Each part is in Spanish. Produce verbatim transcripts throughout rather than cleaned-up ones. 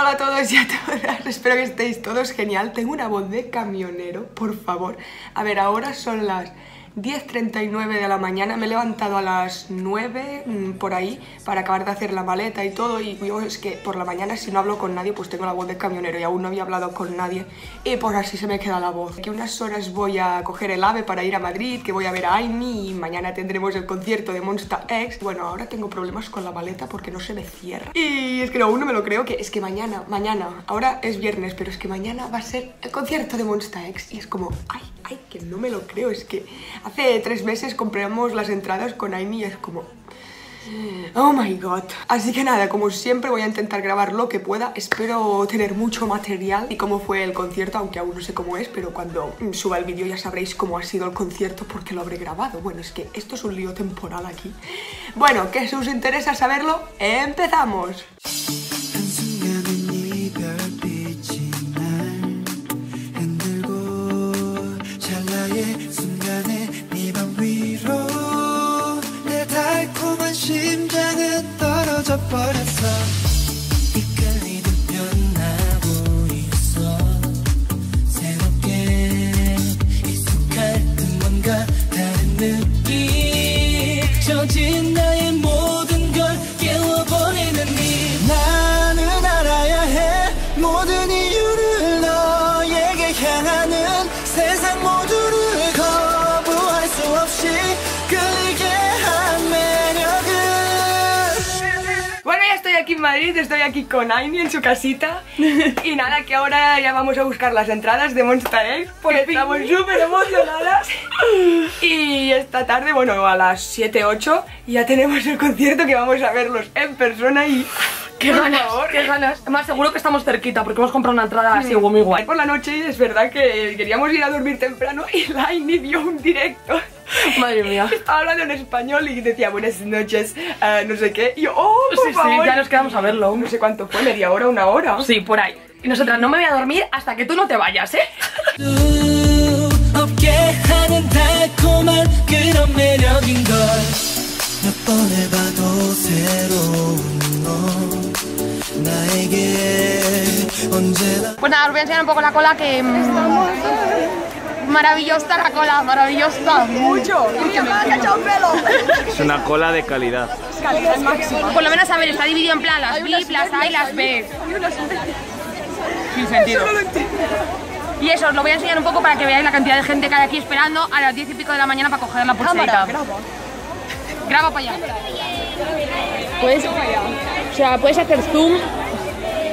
Hola a todos y a todas, espero que estéis todos genial. Tengo una voz de camionero, por favor. A ver, ahora son las diez treinta y nueve de la mañana, me he levantado a las nueve por ahí para acabar de hacer la maleta y todo, y yo es que por la mañana si no hablo con nadie pues tengo la voz de camionero y aún no había hablado con nadie y por así se me queda la voz. Que unas horas voy a coger el AVE para ir a Madrid, que voy a ver a Ainhy y mañana tendremos el concierto de Monsta X. Bueno, ahora tengo problemas con la maleta porque no se me cierra y es que no, aún no me lo creo, que es que mañana, mañana, ahora es viernes, pero es que mañana va a ser el concierto de Monsta X y es como, ay, ay, que no me lo creo, es que hace tres meses compramos las entradas con Ainhy y es como... oh my god. Así que nada, como siempre voy a intentar grabar lo que pueda. Espero tener mucho material y cómo fue el concierto, aunque aún no sé cómo es, pero cuando suba el vídeo ya sabréis cómo ha sido el concierto porque lo habré grabado. Bueno, es que esto es un lío temporal aquí. Bueno, que si os interesa saberlo, ¡empezamos! En Madrid, estoy aquí con Ainhy en su casita y nada, que ahora ya vamos a buscar las entradas de Monsta X porque estamos súper emocionadas y esta tarde, bueno, a las siete, ocho ya tenemos el concierto que vamos a verlos en persona y... ¡qué ganas! ¡Qué ganas! Además, seguro que estamos cerquita porque hemos comprado una entrada así muy guay. Por la noche es verdad que queríamos ir a dormir temprano y Ainhy vio un directo. Madre mía. Estaba hablando en español y decía buenas noches, uh, no sé qué. Y yo, oh, por sí, favor. Sí, ya nos quedamos a verlo. No sé cuánto fue, media hora, una hora. Sí, por ahí. Y nosotras, no me voy a dormir hasta que tú no te vayas, ¿eh? Pues nada, os voy a enseñar un poco la cola que... estamos... maravillosa la cola, maravillosa. Mucho. Y mi mamá se ha echado un pelo. Es una cola de calidad. Calidad máxima. Por lo menos, a ver, está dividido en plan las B, las A y las B. Sin sentido. Y eso, os lo voy a enseñar un poco para que veáis la cantidad de gente que hay aquí esperando a las diez y pico de la mañana para coger la pulserita. Graba para allá. Puedes, o sea, puedes hacer zoom.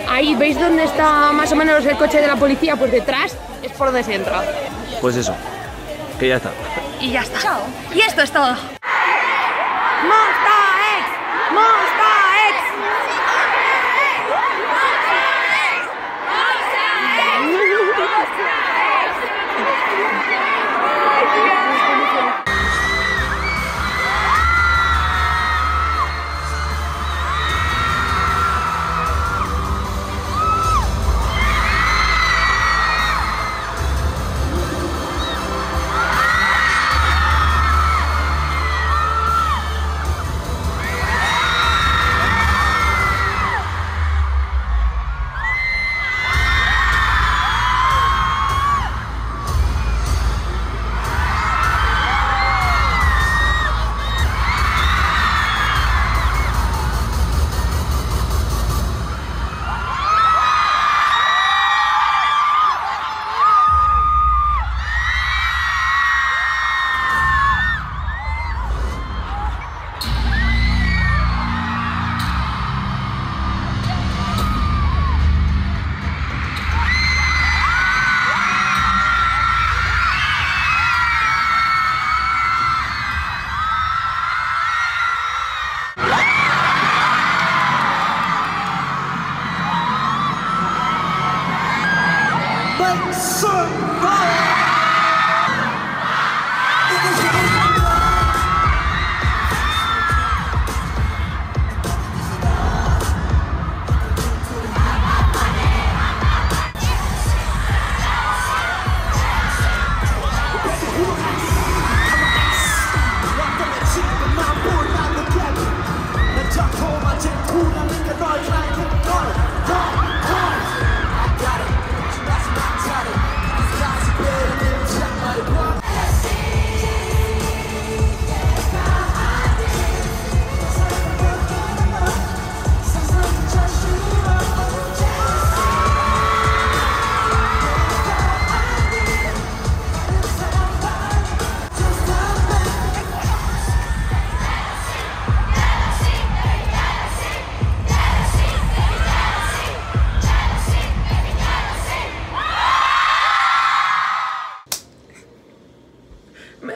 Ahí, ¿veis dónde está más o menos el coche de la policía? Pues detrás es por donde se entra. Pues eso, que ya está. Y ya está. Chao. Y esto es todo. ¡Monsta X! ¡Monsta X!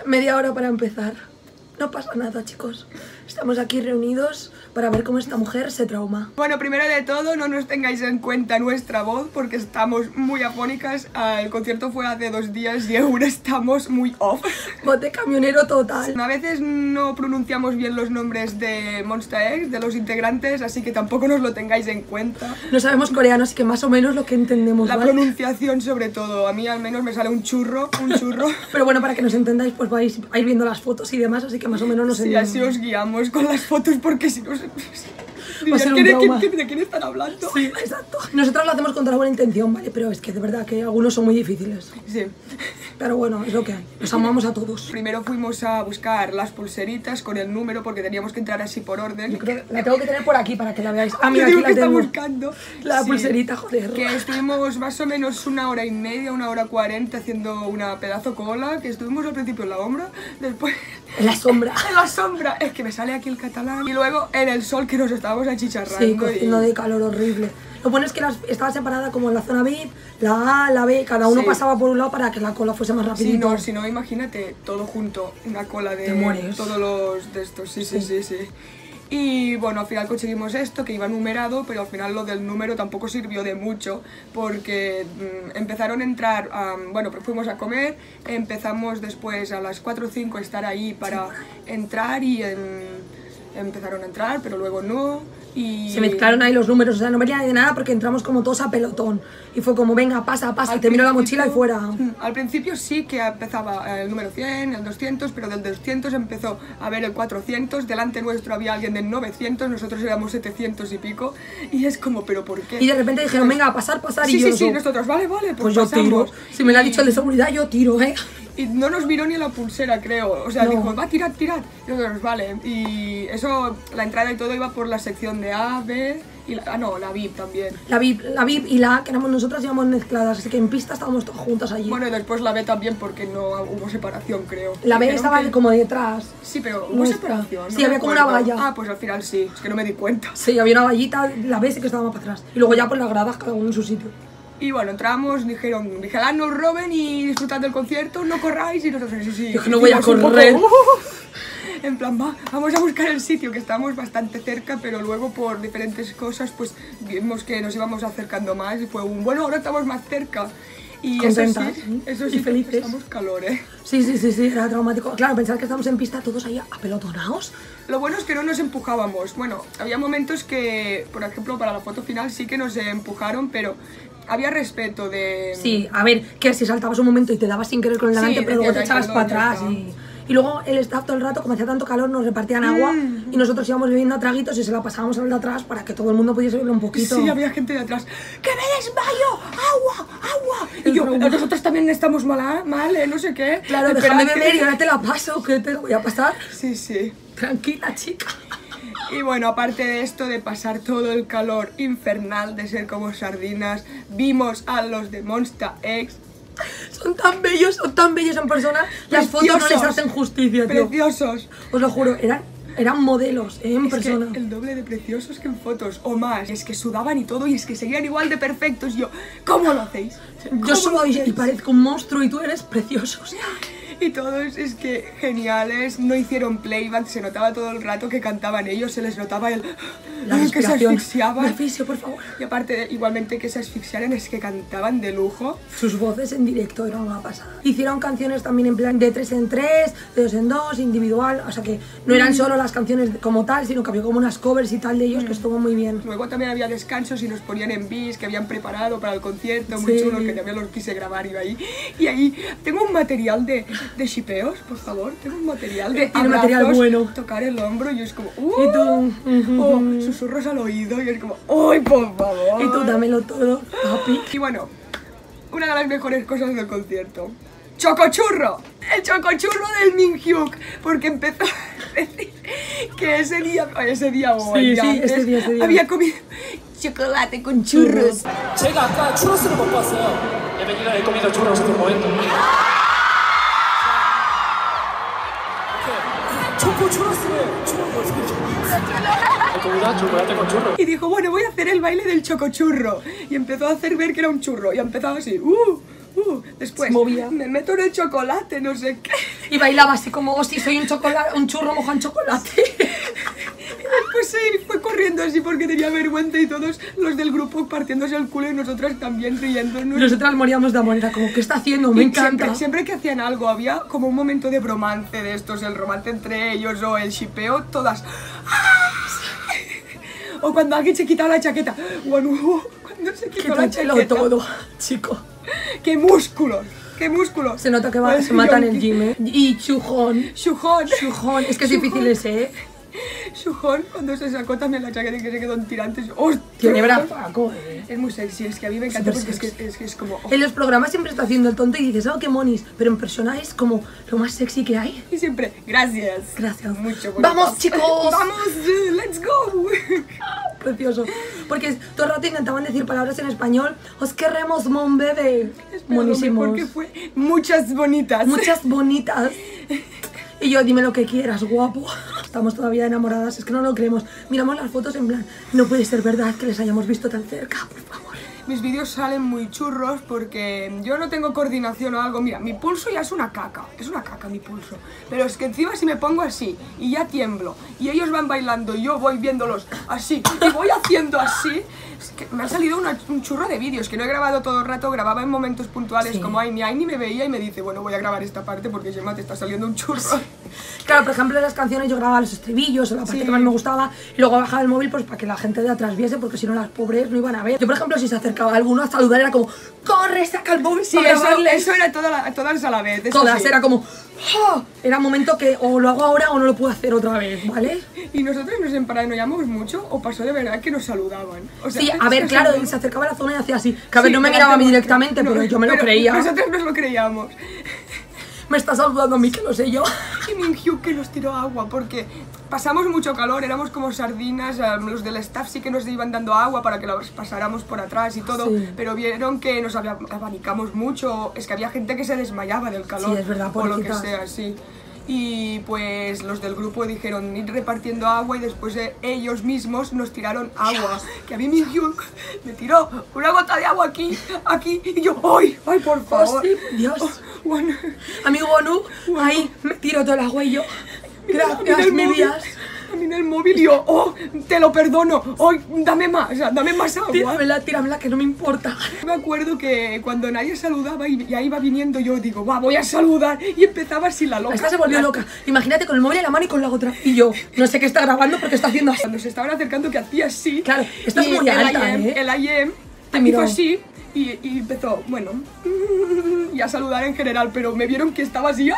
media hora para empezar. No pasa nada, chicos. Estamos aquí reunidos para ver cómo esta mujer se trauma. Bueno, primero de todo, no nos tengáis en cuenta nuestra voz porque estamos muy afónicas. El concierto fue hace dos días y ahora estamos muy off. Bote camionero total. A veces no pronunciamos bien los nombres de Monsta X, de los integrantes, así que tampoco nos lo tengáis en cuenta. No sabemos coreano, así que más o menos lo que entendemos, La ¿vale? pronunciación sobre todo. A mí al menos me sale un churro, un churro. Pero bueno, para que nos entendáis, pues vais a ir viendo las fotos y demás, así que más o menos no sé. Sí, así os guiamos con las fotos porque si no se... ¿De quién están hablando? Sí, exacto. Nosotros lo hacemos con toda la buena intención, ¿vale? Pero es que de verdad que algunos son muy difíciles. Sí. Pero bueno, es lo que hay. Nos amamos a todos. Primero fuimos a buscar las pulseritas con el número porque teníamos que entrar así por orden. Yo creo que la tengo que tener por aquí para que la veáis. Ah, mira, aquí la tengo. Buscando la pulserita, joder. Que estuvimos más o menos una hora y media, una hora cuarenta haciendo una pedazo cola. Que estuvimos al principio en la sombra, después... En la sombra. En la sombra. Es que me sale aquí el catalán. Y luego en el sol que nos estábamos achicharrando. Sí, cogiendo y... de calor horrible. Lo bueno es que estaba separada como en la zona V I P, la A, la B, cada uno sí. pasaba por un lado para que la cola fuese más rápida. Sí, no, si no, imagínate todo junto, una cola de Demonios. todos los de estos, sí, sí, sí, sí, sí. Y bueno, al final conseguimos esto, que iba numerado, pero al final lo del número tampoco sirvió de mucho, porque mm, empezaron a entrar, um, bueno, pues fuimos a comer, empezamos después a las cuatro o cinco a estar ahí para sí. entrar y... En, empezaron a entrar, pero luego no y... Se mezclaron ahí los números, o sea, no venía de nada porque entramos como todos a pelotón y fue como, venga, pasa, pasa, al te miro la mochila y fuera. Al principio sí que empezaba el número cien, el doscientos, pero del doscientos empezó a ver el cuatrocientos, delante nuestro había alguien del novecientos, nosotros éramos setecientos y pico y es como, ¿pero por qué? Y de repente dijeron, pues, venga, pasar, pasar sí, y yo... Sí, sí, sí, nosotros, vale, vale, pues, pues yo tiro, si me lo ha dicho el de seguridad, yo tiro, ¿eh? Y no nos miró ni la pulsera, creo, o sea, no. dijo, va, tirad, tirad, y nosotros, vale, y eso, la entrada y todo iba por la sección de A, B, y la, ah, no, la V I P también. La V I P, la V I P y la A, que éramos nosotras, íbamos mezcladas, así que en pista estábamos todas juntas allí. Bueno, y después la B también, porque no hubo separación, creo. La B estaba que... como detrás. Sí, pero hubo nuestra. separación. No sí, había como una valla. Ah, pues al final sí, es que no me di cuenta. Sí, había una vallita, la B sí que estaba más para atrás, y luego ya por las gradas, cada uno en su sitio. Y bueno, entramos, dijeron, vigilad, no os roben y disfrutad del concierto, no corráis y nosotros sí, sí. Yo que no voy a correr. Poco, uh, en plan, va, vamos a buscar el sitio, que estábamos bastante cerca, pero luego por diferentes cosas pues vimos que nos íbamos acercando más y fue un, bueno, ahora estamos más cerca. Y Contentas, eso sí, eso sí y felices. Estamos calor, ¿eh? Sí, sí, sí, sí, era traumático. Claro, pensar que estábamos en pista todos ahí apelotonados. Lo bueno es que no nos empujábamos. Bueno, había momentos que, por ejemplo, para la foto final sí que nos empujaron, pero... Había respeto de... Sí, a ver, que si saltabas un momento y te dabas sin querer con el delante, sí, pero luego te echabas para atrás y... Y luego el staff todo el rato, como hacía tanto calor, nos repartían agua mm. y nosotros íbamos bebiendo a traguitos y se la pasábamos al de atrás para que todo el mundo pudiese beber un poquito. Sí, había gente de atrás. ¡Que me desmayo! ¡Agua! ¡Agua! El y yo, problema. nosotros también estamos mal, mal, eh, no sé qué. Claro, déjame beber y ahora te la paso, que te la voy a pasar. Sí, sí. Tranquila, chica. Y bueno, aparte de esto, de pasar todo el calor infernal, de ser como sardinas, vimos a los de Monsta X. Son tan bellos, son tan bellos en persona. Las preciosos, fotos no les hacen justicia, tío. Preciosos. Os lo juro, eran, eran modelos eh, en es persona. Que el doble de preciosos que en fotos, o más. Es que sudaban y todo, y es que seguían igual de perfectos. Yo, ¿cómo lo hacéis? ¿Cómo Yo sudo y, y parezco un monstruo y tú eres precioso. Y todos, es que geniales, no hicieron playback, se notaba todo el rato que cantaban ellos, se les notaba el... La que se asfixiaban. Beneficio, por favor. Y aparte, igualmente que se asfixiaran, es que cantaban de lujo. Sus voces en directo eran una pasada. Hicieron canciones también en plan de tres en tres, de dos en dos, individual, o sea que no eran mm. solo las canciones como tal, sino que había como unas covers y tal de ellos mm. que estuvo muy bien. Luego también había descansos y nos ponían en bis que habían preparado para el concierto, muy sí. chulo, que también los quise grabar y ahí. Y ahí tengo un material de... de shipeos, por favor, tengo un material de abrazos, material bueno. tocar el hombro y es como uh, y tú uh, uh, oh, uh, susurros al oído y es como ¡ay, por favor! Y tú dámelo todo, papi. Y bueno, una de las mejores cosas del concierto, ¡chocochurro! El chocochurro del Minhyuk, porque empezó a decir que ese día, ese día o el día antes, ese día, ese día. había comido chocolate con churros. Llega acá, churros se lo puedo hacer. He venido, he comido churros en un momento. Y dijo, bueno, voy a hacer el baile del chocochurro. Y empezó a hacer ver que era un churro. Y empezaba así, uh, uh. Después, me meto en el chocolate, no sé qué. Y bailaba así como, hostia, soy un chocolate, un churro mojado en chocolate. Y después se fue corriendo así porque tenía vergüenza y todos los del grupo partiéndose el culo y nosotras también riéndonos. Nosotras moríamos de amor, era como, ¿qué está haciendo? Me encanta. Siempre, siempre que hacían algo había como un momento de bromance de estos, el romance entre ellos o el shipeo, todas. O cuando alguien se quitaba la chaqueta. Bueno, cuando se quitó la chaqueta. Todo, chico. ¡Qué músculos! ¡Qué músculos! Se nota que va, se matan en el gym, ¿eh? Y Chuhon. Chuhon. Chuhon. Es que es difícil ese, ¿eh? Chuhon, cuando se sacó también la chaqueta que se quedó en tirantes. ¡Hostia! Tiene brazo, ¿eh? Es muy sexy, es que a mí me encanta porque es que, es que es como... Oh. En los programas siempre está haciendo el tonto y dices, ¡oh, qué monis! Pero en persona es como lo más sexy que hay. Y siempre, gracias. Gracias. Mucho. ¡Vamos, chicos! ¡Vamos! ¡Let's go! Precioso. Porque todo el rato intentaban decir palabras en español. Os queremos, mon bebé. Buenísimos. Porque fue muchas bonitas. Muchas bonitas. Y yo, dime lo que quieras, guapo. Estamos todavía enamoradas, es que no lo creemos. Miramos las fotos en plan, no puede ser verdad que les hayamos visto tan cerca, por favor. Mis vídeos salen muy churros porque yo no tengo coordinación o algo. Mira, mi pulso ya es una caca, es una caca mi pulso. Pero es que encima si me pongo así y ya tiemblo y ellos van bailando y yo voy viéndolos así y voy haciendo así. Es que me ha salido una, un churro de vídeos que no he grabado todo el rato, grababa en momentos puntuales, sí. Como Ainhy, Ainhy me veía y me dice, bueno, voy a grabar esta parte porque Gemma te está saliendo un churro. Sí. Claro, por ejemplo, en las canciones yo grababa los estribillos o la parte sí. que más me gustaba y luego bajaba el móvil pues para que la gente de atrás viese porque si no las pobres no iban a ver. Yo, por ejemplo, si se acercaba alguno a saludar era como, corre, saca el móvil. Sí, eso, eso era toda la, todas a la vez. Todas, sí. Era como, ¡oh! Era un momento que o lo hago ahora o no lo puedo hacer otra vez, ¿vale? Y nosotros nos emparanoiamos mucho o pasó de verdad que nos saludaban. O sea, sí, a ver, claro, saludaban. Se acercaba a la zona y hacía así. Que a sí, ver, no me miraba a mí directamente, no, pero yo me pero lo creía. Nosotros nos lo creíamos. Me está saludando a mí, que lo sé yo. Y Minhyuk que nos tiró agua, porque pasamos mucho calor, éramos como sardinas, los del staff sí que nos iban dando agua para que las pasáramos por atrás y todo, sí. Pero vieron que nos abanicamos mucho, es que había gente que se desmayaba del calor, sí, es verdad, o lo que sea, sí. Y pues los del grupo dijeron ir repartiendo agua y después eh, ellos mismos nos tiraron agua. Que a mí Minhyuk me tiró una gota de agua aquí, aquí, y yo, ¡ay! ¡Ay, por favor! Oh, ¡Dios! Oh, bueno. Amigo Wonu, bueno. Ahí me tiró todo el agua y yo, gracias, mi días. A mí en el móvil y yo, ¡oh! ¡Te lo perdono! ¡Oh! ¡Dame más! O sea, ¡dame más agua! Tíramela, tíramela, que no me importa. Me acuerdo que cuando nadie saludaba y ya iba viniendo, yo digo, ¡va! Voy a saludar. Y empezaba así la loca. Esta se volvió loca. Imagínate con el móvil en la mano y con la otra. Y yo, no sé qué está grabando porque está haciendo así. Cuando se estaban acercando, que hacía así. Claro, esto es muy alta, ¿eh? El I M te miró así. Y, y empezó, bueno, y a saludar en general, pero me vieron que estaba así.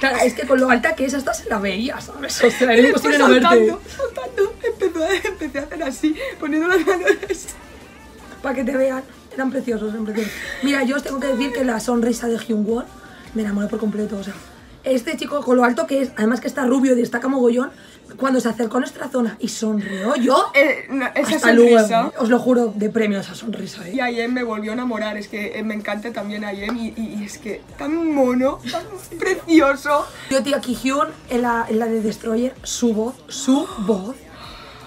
Claro, es que con lo alta que es hasta se la veía, ¿sabes? O sea, era imposible no verte. Saltando, saltando, empezó, empecé a hacer así, poniendo las manos así. Para que te vean, eran preciosos, eran preciosos. Mira, yo os tengo que decir que la sonrisa de Hyunwoo me enamoró por completo, o sea. Este chico con lo alto que es, además que está rubio y destaca mogollón, cuando se acercó a nuestra zona y sonrió yo, eh, no, esa hasta sonrisa, luego, os lo juro, de premio esa sonrisa, ¿eh? Y I M me volvió a enamorar, es que me encanta también I M y, y, y es que tan mono, tan precioso. Yo, tía, Kihyun en la, en la de Destroyer, su voz, su voz.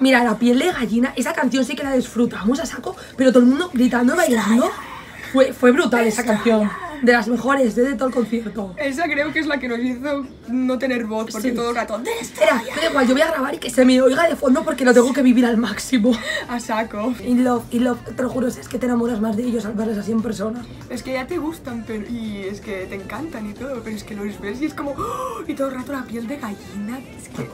Mira, la piel de gallina, esa canción sí que la disfrutamos a saco, pero todo el mundo gritando y bailando. Fue, fue brutal esa canción. De las mejores, de todo el concierto. Esa creo que es la que nos hizo no tener voz, porque sí. Todo el rato... Espera, da igual, yo voy a grabar y que se me oiga de fondo porque lo tengo que vivir al máximo. A saco. Y love, y love, te lo juro, es que te enamoras más de ellos al verles así en persona. Es que ya te gustan pero, y es que te encantan y todo, pero es que los ves y es como... ¡Oh! Y todo el rato la piel de gallina, es que...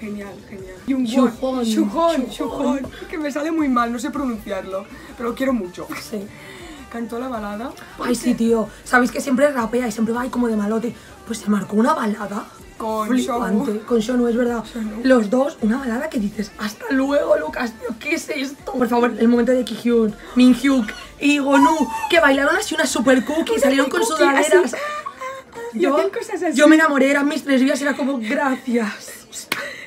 Genial, genial. Y un Chuhon, Chuhon, Chuhon, que me sale muy mal, no sé pronunciarlo, pero lo quiero mucho. Sí. Cantó la balada. Ay, sí, tío. Sabéis que siempre rapea y siempre va ahí como de malote. Pues se marcó una balada. Con Shownu. Con Shownu, es verdad. Shownu. Los dos, una balada que dices, hasta luego, Lucas, tío, ¿qué es esto? Por favor, el momento de Kihyun, Minhyuk y Wonu, que bailaron así una super cookie, salieron con cookie, sudaderas. Yo, cosas así. Yo me enamoré, eran mis tres días y era como, gracias.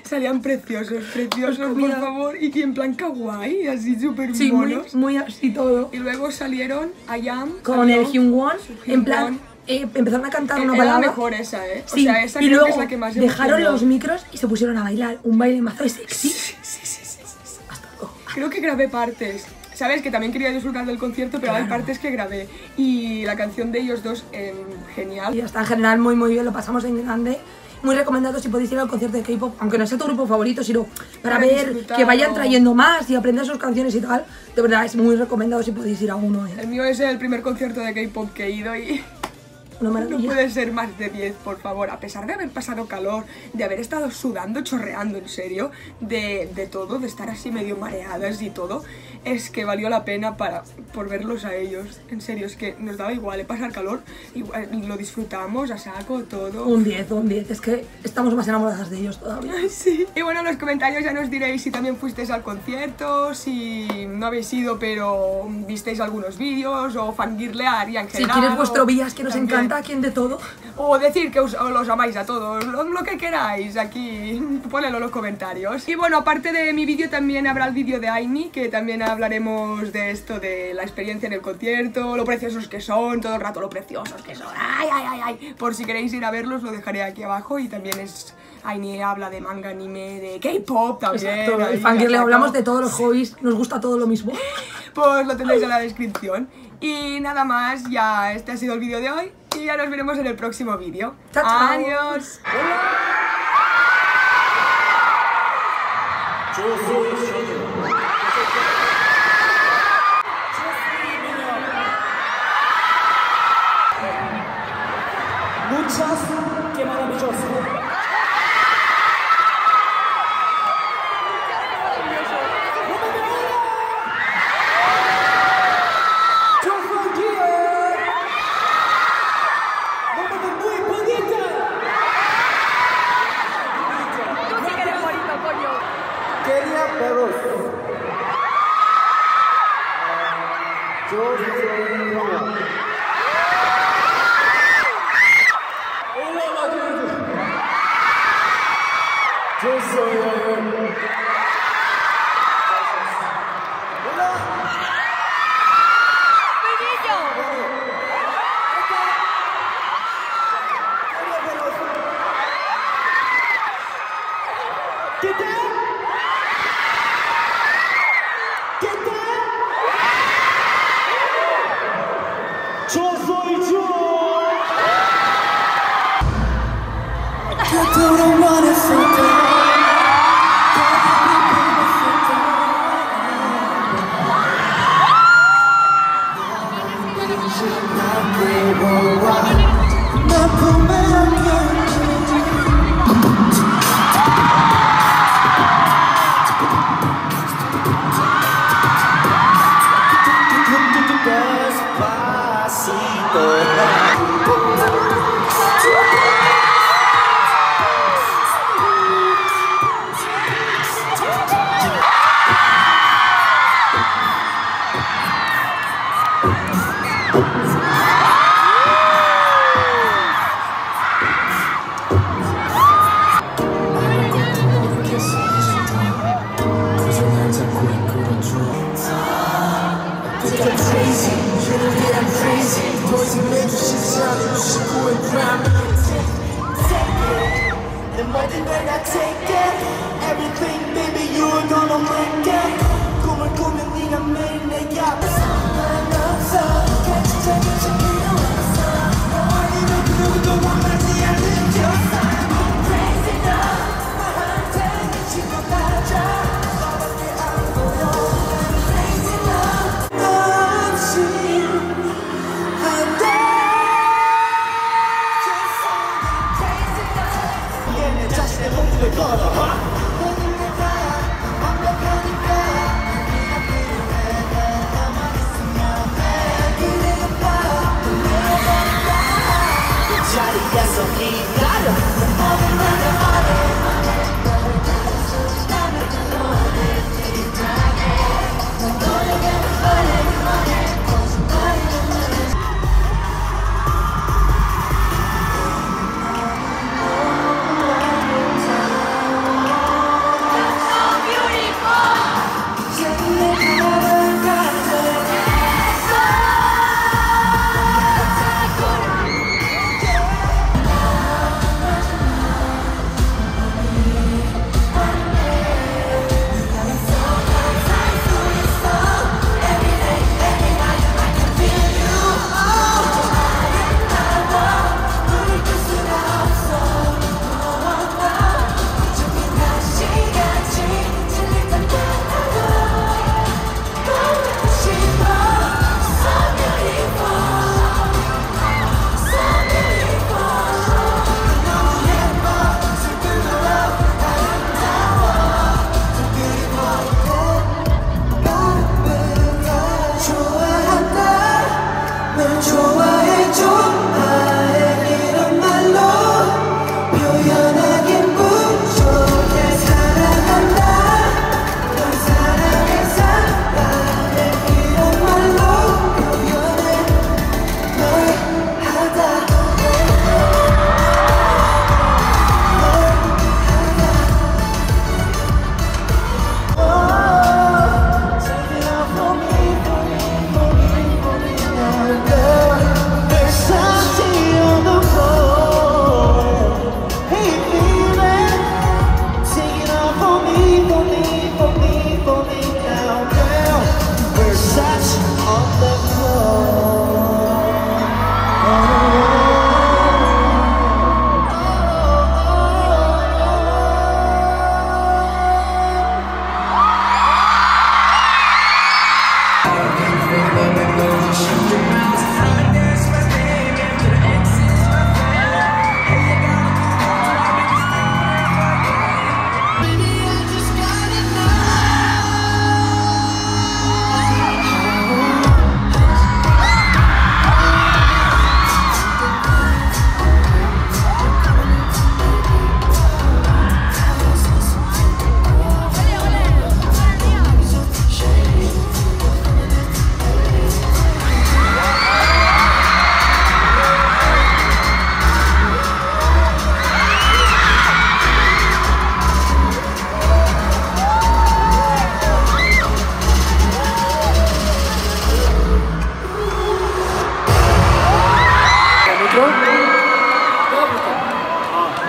Salían preciosos, preciosos, por favor. Y en plan kawaii, así súper sí, monos. Sí, muy, muy así todo. Y luego salieron I.M con el Hyunwoo, en plan, eh, empezaron a cantar una palabra. Era mejor esa, ¿eh? Sí. O sea, esa y creo luego que es la que más dejaron los micros y se pusieron a bailar. Un baile mazo de sexy. Sí, sí, sí, sí, sí, sí. Hasta luego. Creo que grabé partes. Sabes que también quería disfrutar del concierto, pero claro, hay partes que grabé. Y la canción de ellos dos, eh, genial. Y está en general muy muy bien, lo pasamos en grande. Muy recomendado si podéis ir al concierto de K-pop, aunque no sea tu grupo favorito, sino para, para ver disfrutar, que vayan trayendo más y aprender sus canciones y tal. De verdad es muy recomendado si podéis ir a uno, ¿eh? El mío es el primer concierto de K-pop que he ido y... No puede ser más de diez, por favor. A pesar de haber pasado calor, de haber estado sudando, chorreando, en serio, de, de todo, de estar así medio mareadas y todo, es que valió la pena para, por verlos a ellos. En serio, es que nos daba igual pasar calor, igual, lo disfrutamos a saco, todo. Un diez, un diez, es que estamos más enamoradas de ellos todavía. Sí. Y bueno, en los comentarios ya nos diréis si también fuisteis al concierto, si no habéis ido pero visteis algunos vídeos, o fangirlear y en general. Si quieres vuestro vías, que nos encanta. ¿A quién de todo? O decir que os, o los amáis a todos, lo, lo que queráis, aquí ponedlo en los comentarios. Y bueno, aparte de mi vídeo también habrá el vídeo de Ainhy, que también hablaremos de esto, de la experiencia en el concierto, lo preciosos que son, todo el rato lo preciosos que son, ay, ay, ay, ay. Por si queréis ir a verlos, lo dejaré aquí abajo. Y también es... Ainhy habla de manga, anime, de K-pop también. Exacto, el fangirl, hablamos de todos los hobbies, nos gusta todo lo mismo. Pues lo tendréis en la descripción. Y nada más, ya este ha sido el vídeo de hoy. Y ya nos veremos en el próximo vídeo. ¡Chao, chao! ¡Adiós! Muchas, qué maravilloso.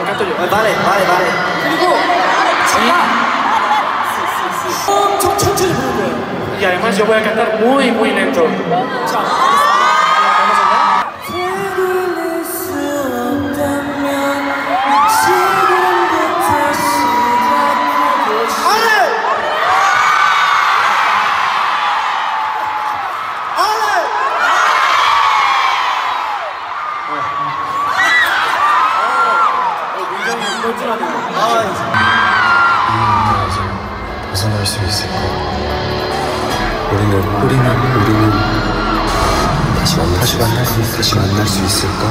가까이 떨려. 아, 말해, 말해, 말해. 그리고 제가 엄청 천천히 보는 거예요. 이 알맞이 여보 약간 따로 모이 모이 랜더. 자, 알맞았나? 괴로울 수 없다면 지금부터 시작하고 싶어. 벗어날 수 있을까? 우리는 우리는 우리는 다시 만날 다시 만날 수 있을까? 다시 만날 수 있을까?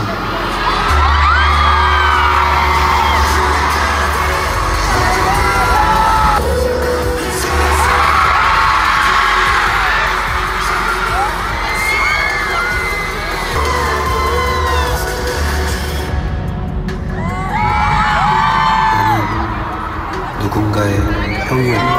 나는 누군가의 형이었고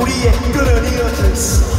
우리의 끈을 이어져 있어.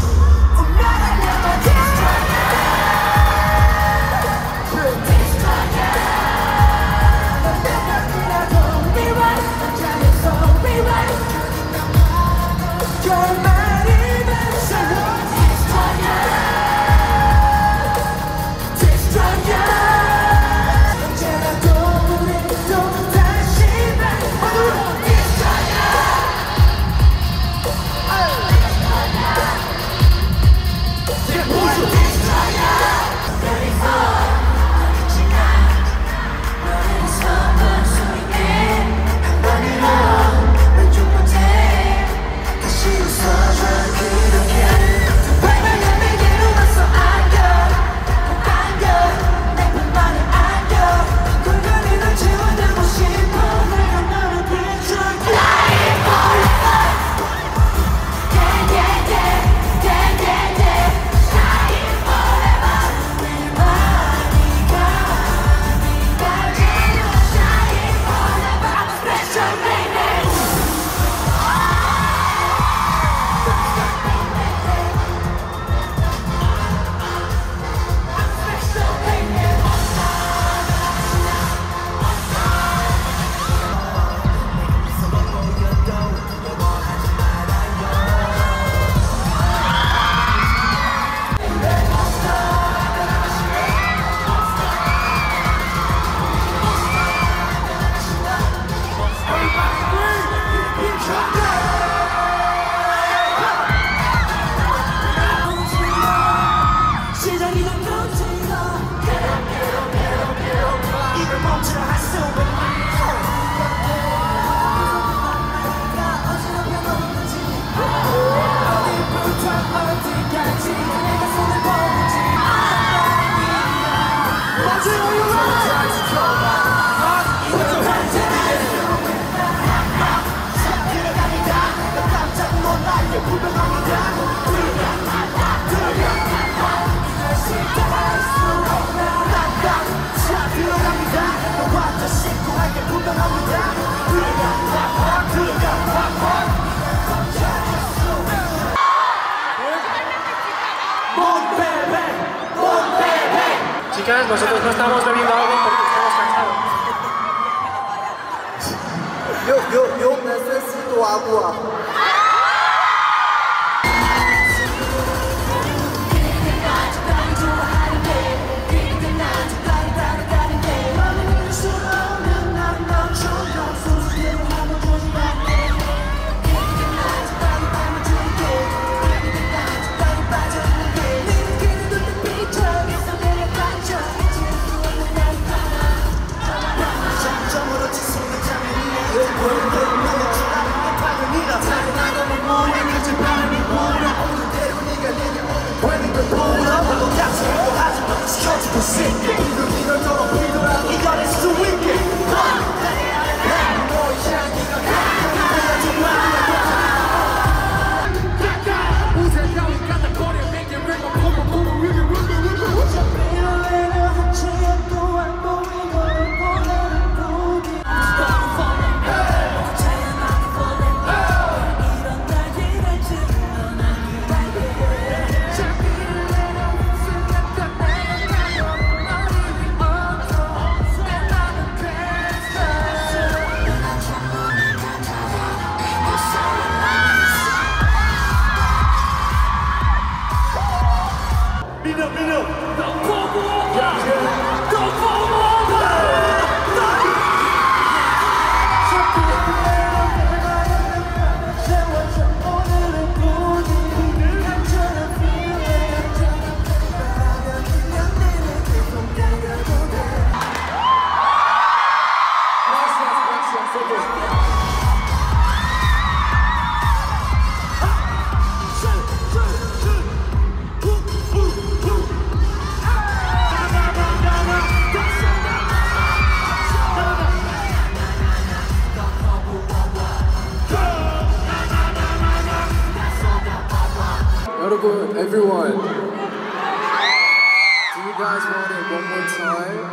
Chicas, nosotros no estamos bebiendo algo porque estamos cansados. Yo, yo, yo necesito agua. Everyone, do you guys want it one more time?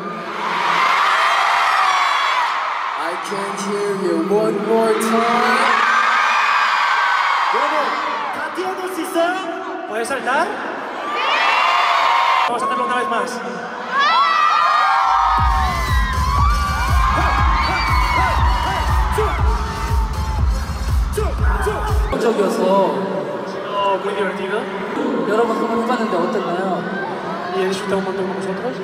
I can't hear you. One more time. One more. ¿Tienes sisa? ¿Puedes saltar? Vamos a hacerlo una vez más. Oh, muy divertido. 여러분 너무 좋았는데 어땠나요? ¿Y he disfrutado un montón con vosotros?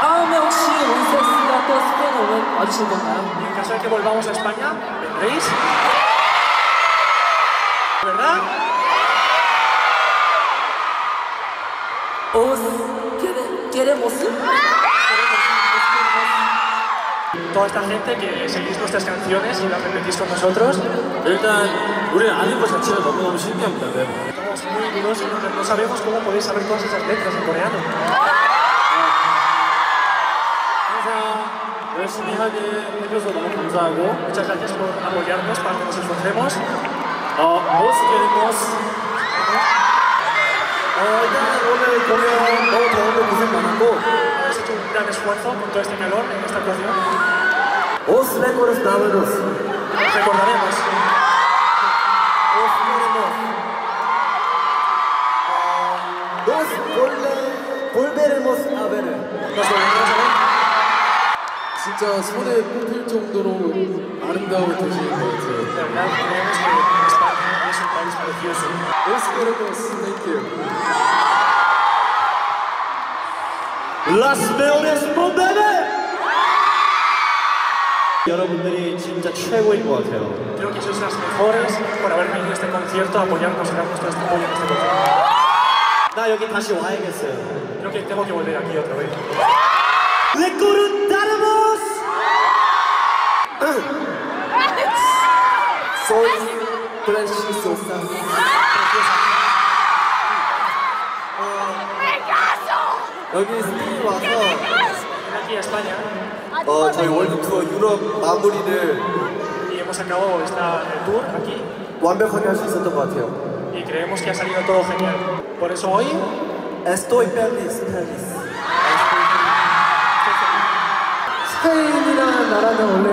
다음에 혹시 온세스가 또 스페인 오면 와주실 건가요? En caso de que volvamos a España, ¿vendréis? ¿Verdad? ¿Os queremos? Toda esta gente que seguís nuestras canciones y las repetís con nosotros. Estamos muy duros, no sabemos cómo podéis saber todas esas letras en coreano. Muchas gracias por apoyarnos para que nos esforcemos. Os queremos. Hemos hecho un gran esfuerzo con todo este calor en esta actuación. Os recordaremos. Os recordaremos. Os volveremos a ver. Nos volveremos a ver. 진짜 손에 꼽힐 정도로 아름다운 도시인 것 같아요. Os queremos. Thank you. Las mejores bomberas. 여러분들이 진짜 최고인 것 같아요. Creo que sois las mejores por haber venido a este concierto a apoyarnos y darnos todo este apoyo en este concierto. 나 여기 다시 와야겠어요. Creo que tengo que volver aquí otra vez. Recordaremos. Sois preciosas. 여기 스페인 와서 어, 저희 월드투어 유럽 마무리를 완벽하게 할 수 있었던 것 같아요. Estoy feliz, feliz. 스페인이라는 나라는 원래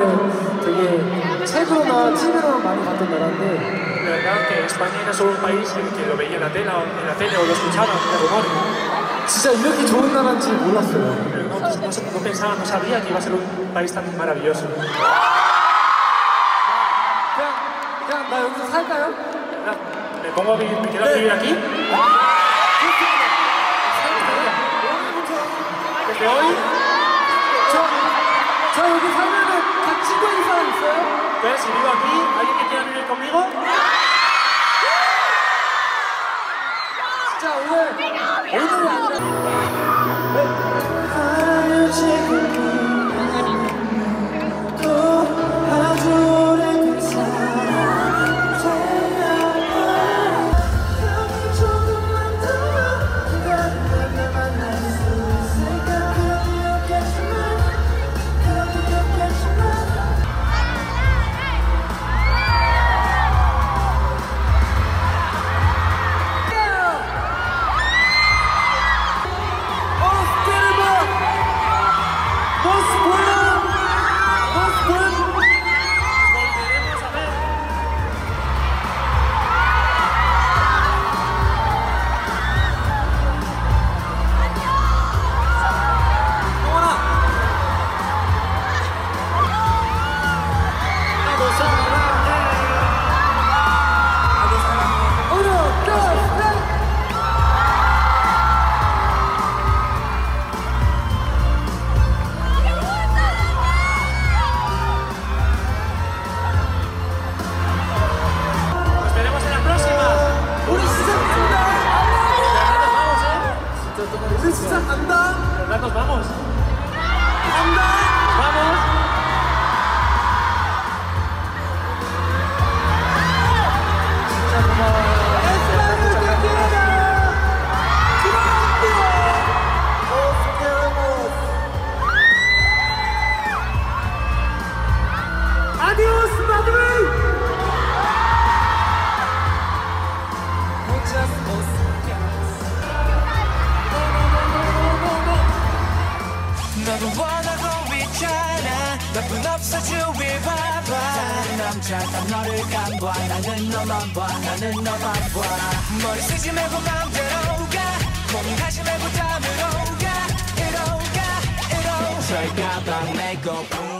되게 책으로나 TV로만 많이 봤던 나라인데 la verdad que España era solo un país en el que lo veía en la tele o lo escuchaba de rumor. No pensaba, no sabía que iba a ser un país tan maravilloso. ¿Me pongo a vivir, me quiero vivir aquí? Desde hoy. ¿Ves? Si vivo aquí, ¿alguien que quiera vivir conmigo? I'm 깜짝깜 너를 감봐 나는 너만 봐 나는 너만 봐 머리 쓰지 말고 마음대로 가 고민하지 말고 담으러 가 이러가 이러가 절까봐 내고